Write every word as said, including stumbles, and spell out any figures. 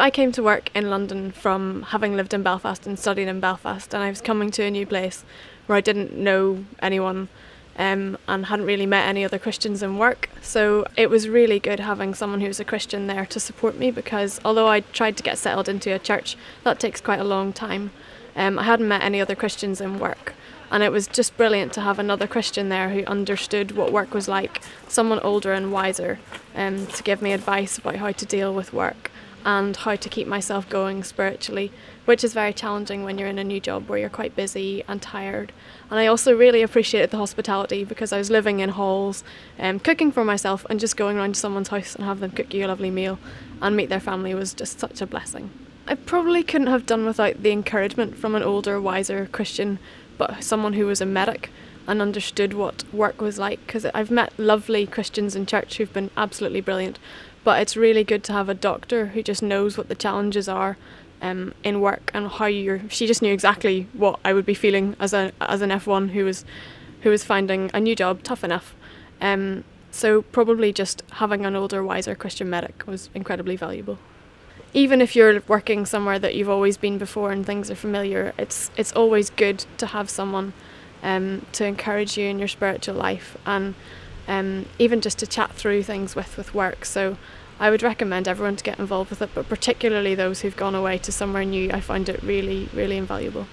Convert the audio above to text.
I came to work in London from having lived in Belfast and studied in Belfast, and I was coming to a new place where I didn't know anyone um, and hadn't really met any other Christians in work. So it was really good having someone who was a Christian there to support me, because although I tried to get settled into a church, that takes quite a long time. Um, I hadn't met any other Christians in work, and it was just brilliant to have another Christian there who understood what work was like, someone older and wiser, um, to give me advice about how to deal with work and how to keep myself going spiritually, which is very challenging when you're in a new job where you're quite busy and tired. And I also really appreciated the hospitality, because I was living in halls, um, cooking for myself, and just going around to someone's house and have them cook you a lovely meal and meet their family was just such a blessing. I probably couldn't have done without the encouragement from an older, wiser Christian, but someone who was a medic and understood what work was like, because I've met lovely Christians in church who've been absolutely brilliant, but it's really good to have a doctor who just knows what the challenges are um, in work and how you're... She just knew exactly what I would be feeling as a as an F one who was who was finding a new job tough enough. Um, so probably just having an older, wiser Christian medic was incredibly valuable. Even if you're working somewhere that you've always been before and things are familiar, it's it's always good to have someone um, to encourage you in your spiritual life, and um, even just to chat through things with with work. So I would recommend everyone to get involved with it, but particularly those who've gone away to somewhere new. I find it really, really invaluable.